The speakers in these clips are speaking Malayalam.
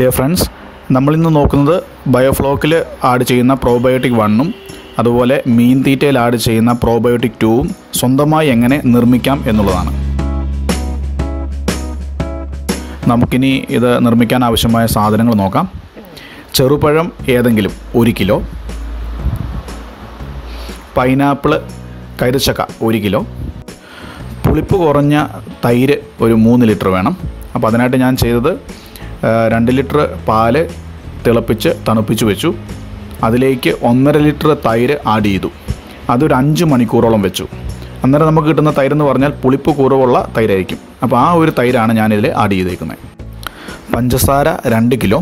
ഡിയർ ഫ്രണ്ട്സ്, നമ്മളിന്ന് നോക്കുന്നത് ബയോഫ്ലോക്കിൽ ആഡ് ചെയ്യുന്ന പ്രോബയോട്ടിക് 1-ഉം അതുപോലെ മീൻ തീറ്റയിൽ ആഡ് ചെയ്യുന്ന പ്രോബയോട്ടിക് 2-ഉം സ്വന്തമായി എങ്ങനെ നിർമ്മിക്കാം എന്നുള്ളതാണ്. നമുക്കിനി ഇത് നിർമ്മിക്കാൻ ആവശ്യമായ സാധനങ്ങൾ നോക്കാം. ചെറുപഴം ഏതെങ്കിലും 1 കിലോ, പൈനാപ്പിൾ കൈതച്ചക്ക 1 കിലോ, പുളിപ്പ് കുറഞ്ഞ തൈര് ഒരു 3 ലിറ്റർ വേണം. അപ്പോൾ അതിനായിട്ട് ഞാൻ ചെയ്തത് 2 ലിറ്റർ പാല് തിളപ്പിച്ച് തണുപ്പിച്ച് വെച്ചു. അതിലേക്ക് 1.5 ലിറ്റർ തൈര് ആഡ് ചെയ്തു. അതൊരു 5 മണിക്കൂറോളം വെച്ചു. അന്നേരം നമുക്ക് കിട്ടുന്ന തൈരെന്ന് പറഞ്ഞാൽ പുളിപ്പ് കുറവുള്ള തൈരായിരിക്കും. അപ്പോൾ ആ ഒരു തൈരാണ് ഞാനിതിൽ ആഡ് ചെയ്തേക്കുന്നത്. പഞ്ചസാര 2 കിലോ,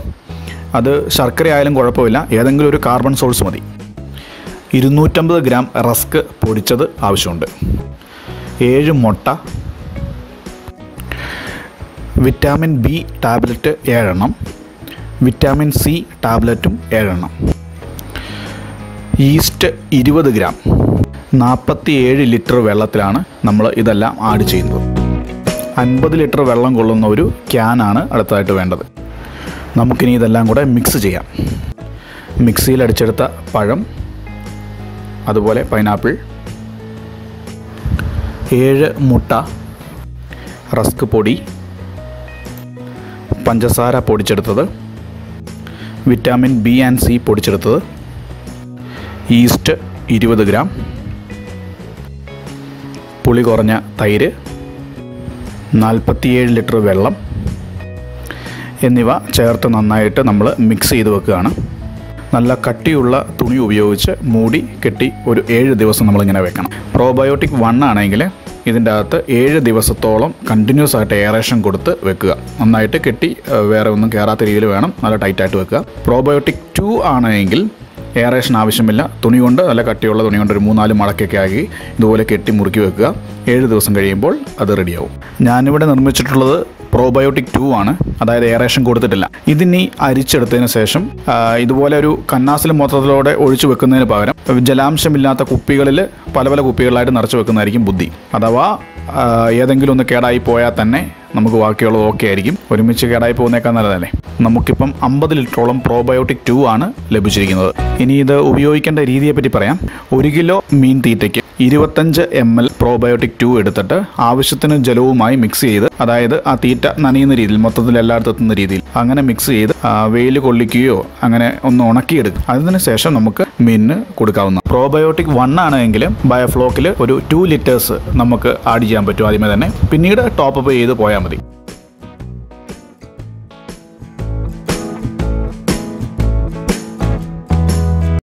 അത് ശർക്കര ആയാലും കുഴപ്പമില്ല, ഏതെങ്കിലും ഒരു കാർബൺ സോഴ്സ് മതി. 250 ഗ്രാം റസ്ക് പൊടിച്ചത് ആവശ്യമുണ്ട്. 7 മുട്ട, വിറ്റാമിൻ ബി ടാബ്ലറ്റ് 7 എണ്ണം, വിറ്റാമിൻ സി ടാബ്ലറ്റും 7 എണ്ണം, ഈസ്റ്റ് 20 ഗ്രാം. 47 ലിറ്റർ വെള്ളത്തിലാണ് നമ്മൾ ഇതെല്ലാം ആഡ് ചെയ്യുന്നത്. 50 ലിറ്റർ വെള്ളം കൊള്ളുന്ന ഒരു ക്യാനാണ് അടുത്തതായിട്ട് വേണ്ടത്. നമുക്കിനി ഇതെല്ലാം കൂടെ മിക്സ് ചെയ്യാം. മിക്സിയിൽ അടിച്ചെടുത്ത പഴം, അതുപോലെ പൈനാപ്പിൾ, 7 മുട്ട, റസ്ക് പൊടി, പഞ്ചസാര പൊടിച്ചെടുത്തത്, വിറ്റാമിൻ ബി ആൻഡ് സി പൊടിച്ചെടുത്തത്, ഈസ്റ്റ് 20 ഗ്രാം, പുളി കുറഞ്ഞ തൈര്, 47 ലിറ്റർ വെള്ളം എന്നിവ ചേർത്ത് നന്നായിട്ട് നമ്മൾ മിക്സ് ചെയ്ത് വെക്കുകയാണ്. നല്ല കട്ടിയുള്ള തുണി ഉപയോഗിച്ച് മൂടി കെട്ടി ഒരു 7 ദിവസം നമ്മളിങ്ങനെ വെക്കണം. പ്രോബയോട്ടിക് 1 ആണെങ്കിൽ ഇതിൻ്റെ അകത്ത് 7 ദിവസത്തോളം കണ്ടിന്യൂസ് ആയിട്ട് എയറേഷൻ കൊടുത്ത് വെക്കുക. നന്നായിട്ട് കെട്ടി വേറെ ഒന്നും കയറാത്ത രീതിയിൽ വേണം നല്ല ടൈറ്റായിട്ട് വെക്കുക. പ്രോബയോട്ടിക് 2 ആണെങ്കിൽ എയറേഷൻ ആവശ്യമില്ല. തുണി കൊണ്ട്, നല്ല കട്ടിയുള്ള തുണി കൊണ്ട് ഒരു 3-4 മടക്കൊക്കെ ആക്കി ഇതുപോലെ കെട്ടി മുറുക്കി വെക്കുക. 7 ദിവസം കഴിയുമ്പോൾ അത് റെഡിയാവും. ഞാനിവിടെ നിർമ്മിച്ചിട്ടുള്ളത് പ്രോബയോട്ടിക് 2 ആണ്, അതായത് എയറേഷൻ കൊടുത്തിട്ടില്ല. ഇതിനി അരിച്ചെടുത്തതിന് ശേഷം ഇതുപോലെ ഒരു കന്നാസിൽ മൊത്തത്തിലൂടെ ഒഴിച്ചു വെക്കുന്നതിന് പകരം ജലാംശമില്ലാത്ത കുപ്പികളിൽ പല കുപ്പികളായിട്ട് നിറച്ച് വെക്കുന്നതായിരിക്കും ബുദ്ധി. അഥവാ ഏതെങ്കിലും ഒന്ന് കേടായി പോയാൽ തന്നെ നമുക്ക് ബാക്കിയുള്ളത് ഓക്കെ ആയിരിക്കും. ഒരുമിച്ച് കേടായി പോകുന്നേക്കാൾ നല്ലതല്ലേ. നമുക്കിപ്പം 50 ലിറ്ററോളം പ്രോബയോട്ടിക് 2 ആണ് ലഭിച്ചിരിക്കുന്നത്. ഇനി ഇത് ഉപയോഗിക്കേണ്ട രീതിയെപ്പറ്റി പറയാം. 1 കിലോ മീൻ തീറ്റയ്ക്ക് 25 ml പ്രോബയോട്ടിക് 2 എടുത്തിട്ട് ആവശ്യത്തിന് ജലവുമായി മിക്സ് ചെയ്ത്, അതായത് ആ തീറ്റ നനയുന്ന രീതിയിൽ, മൊത്തത്തിൽ എല്ലായിടത്തും എത്തുന്ന രീതിയിൽ അങ്ങനെ മിക്സ് ചെയ്ത് വെയിൽ കൊള്ളിക്കുകയോ അങ്ങനെ ഒന്ന് ഉണക്കിയെടുക്കുക. അതിനുശേഷം നമുക്ക് മീനിന് കൊടുക്കാവുന്ന പ്രോബയോട്ടിക് 1 ആണെങ്കിൽ ബയോഫ്ലോക്കിൽ ഒരു 2 ലിറ്റേഴ്സ് നമുക്ക് ആഡ് ചെയ്യാൻ പറ്റും ആദ്യമേ തന്നെ. പിന്നീട് ടോപ്പ് അപ്പ് ചെയ്ത് പോയാൽ മതി.